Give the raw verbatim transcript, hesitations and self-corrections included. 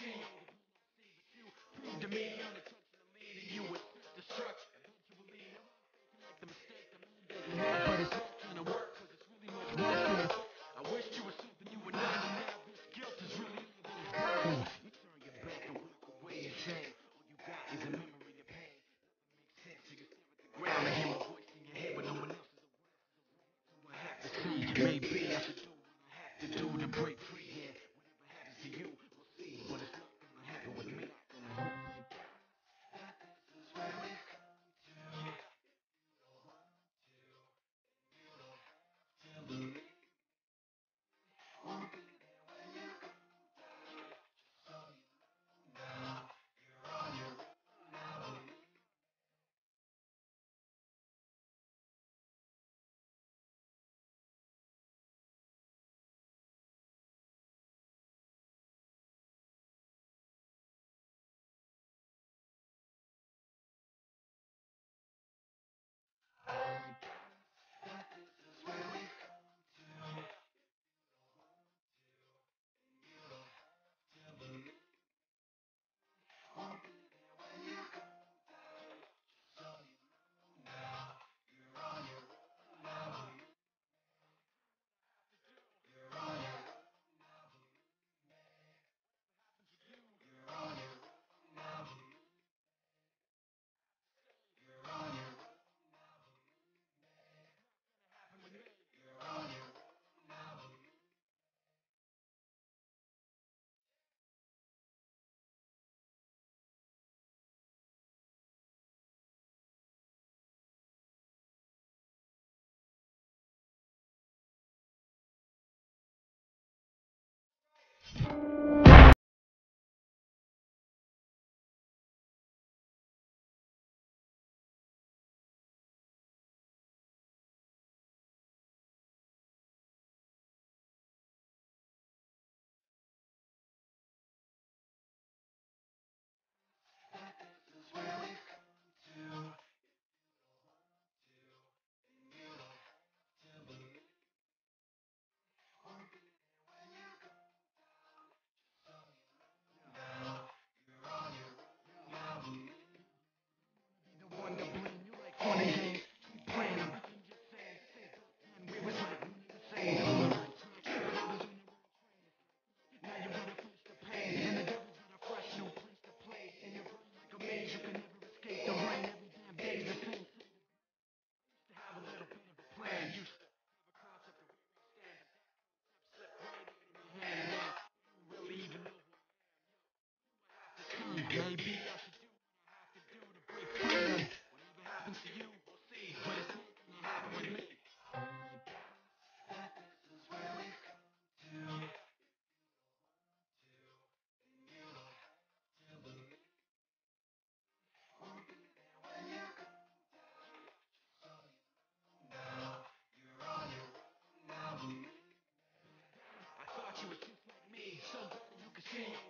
Prove to me I'm the touch of me to you with destruction. Don't you believe I'm making like the mistake that made that you had, but it's not gonna work, cause it's really much worse than it. I wish you were something you were not, and now this guilt is really burden. You turn your back and walk away in shame. All you got is a memory of pain. Nothing makes sense, you can stare at the ground and hear a voice in your head, but no one else is around. So what do I have to see? Maybe I should do what I have to do to break free here. Whatever happens to you, we'll see, but it's not gonna happen with me. Maybe I should do what I have to do to break free. Whatever happens to you, we'll see, but it's not gonna happen with me. I thought you were just like me, so that you could see.